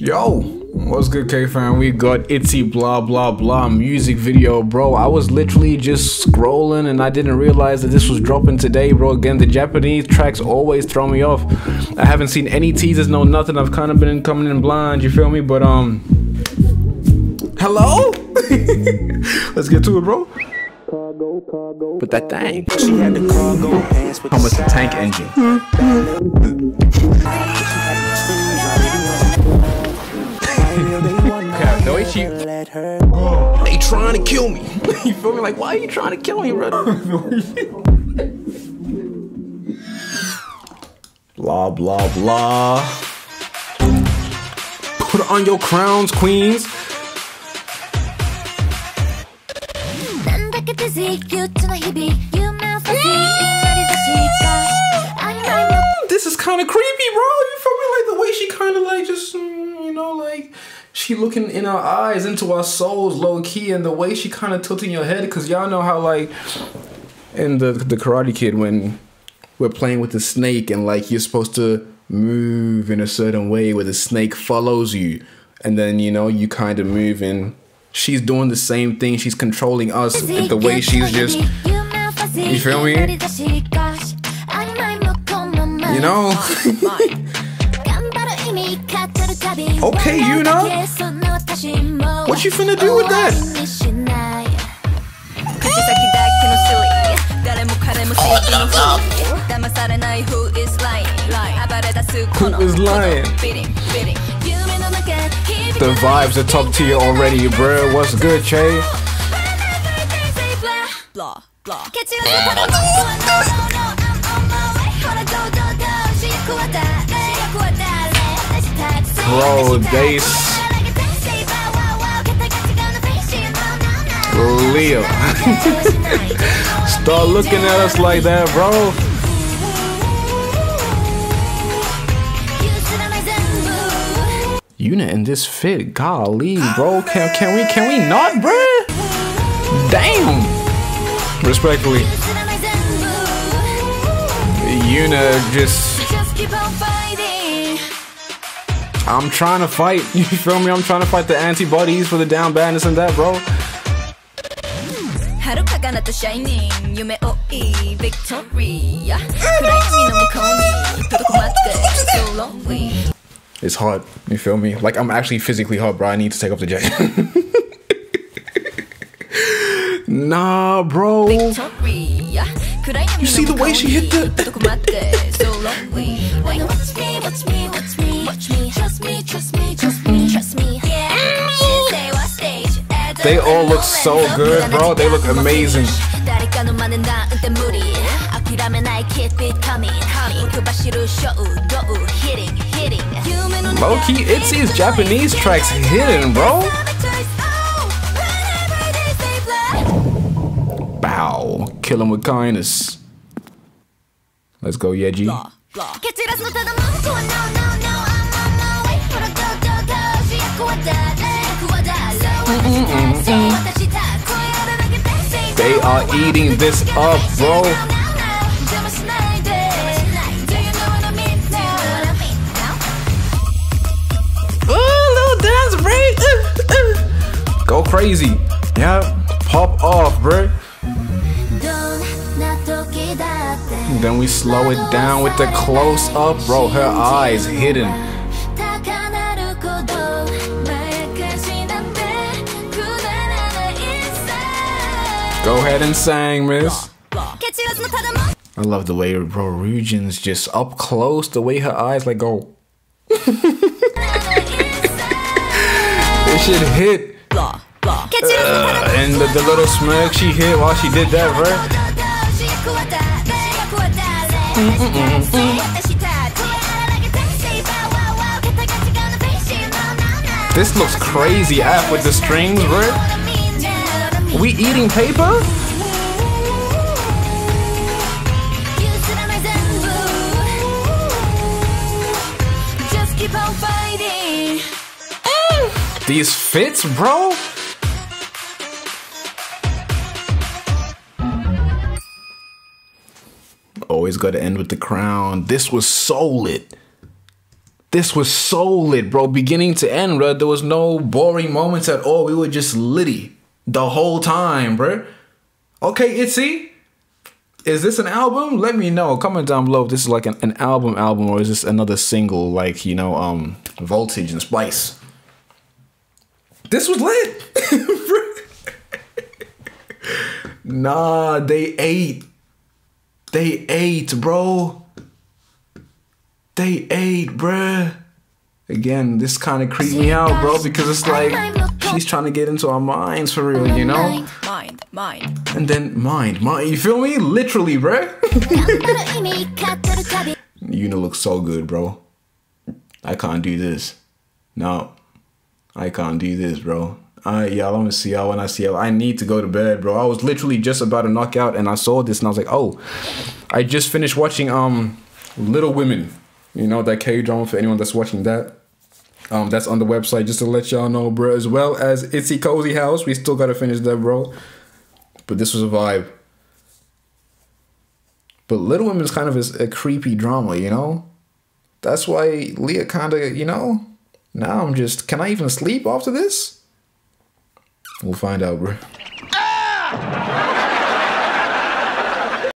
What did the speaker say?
Yo, what's good, K-Fan? We got Itzy blah blah blah music video, bro. I was literally just scrolling and I didn't realize that this was dropping today, bro. Again, the Japanese tracks always throw me off. I haven't seen any teasers, no nothing. I've kind of been coming in blind, you feel me? But hello? Let's get to it, bro. But that thing, she had the cargo pants with the tank engine. No, they trying to kill me. You feel me? Like, why are you trying to kill me, bro? Blah blah blah. Put on your crowns, queens. This is kind of creepy, bro. You feel me? Like the way she kind of like just, you know, like, she looking in our eyes, into our souls, low key, and the way she kind of tilting your head, because y'all know how, like, in the Karate Kid, when we're playing with the snake and, like, you're supposed to move in a certain way where the snake follows you, and then, you know, you kind of move, and she's doing the same thing. She's controlling us with the way she's just, you feel me? You know? Okay, Yuna, what you finna do with that? Who is lying? The vibes are top tier already, bro. What's good, Che? Blah, blah. Bro, they Lia. Start looking at us like that, bro. Yuna in this fit, golly, bro. Can we not, bro? Damn. Respectfully, Yuna just, I'm trying to fight, you feel me? I'm trying to fight the antibodies for the down badness and that, bro. It's hard, you feel me? Like, I'm actually physically hard, bro. I need to take off the jacket. Nah, bro. You see the way she hit the... Trust me. They all look so good, bro. They look amazing. Low-key, Itzy's Japanese tracks hidden, bro. Bow. Kill him with kindness. Let's go, Yeji. They are eating this up, bro. Little dance break. Go crazy. Yeah, pop off, bro. Then we slow it down with the close up, bro. Her eyes hidden. Go ahead and sang, miss. I love the way Rorujin's just up close, the way her eyes like go. This shit hit. And the little smirk she hit while she did that, bro. This looks crazy app with the strings, bro. We eating paper? Just keep on fighting. These fits, bro? Always gotta end with the crown. This was so lit. This was so lit, bro. Beginning to end, bro. There was no boring moments at all. We were just litty the whole time, bro. Okay, Itzy, is this an album? Let me know. Comment down below if this is like an album or is this another single, like, you know, Voltage and Spice. This was lit. Nah, they ate. They ate, bro. They ate, bruh. Again, this kind of creeped me out, bro, because it's like she's trying to get into our minds for real, you know? Mind. And then mind. You feel me? Literally, bruh. Yuna looks so good, bro. I can't do this. No. I can't do this, bro. Alright, y'all, I'm gonna see y'all when I see y'all. I need to go to bed, bro. I was literally just about to knock out and I saw this and I was like, oh, I just finished watching Little Women. You know, that K-drama, for anyone that's watching that. That's on the website, just to let y'all know, bro. As well as Itzy Cozy House. We still gotta finish that, bro. But this was a vibe. But Little Women is kind of a creepy drama, you know? That's why Lia kinda, you know? Now I'm just, can I even sleep after this? We'll find out, bro. Ah!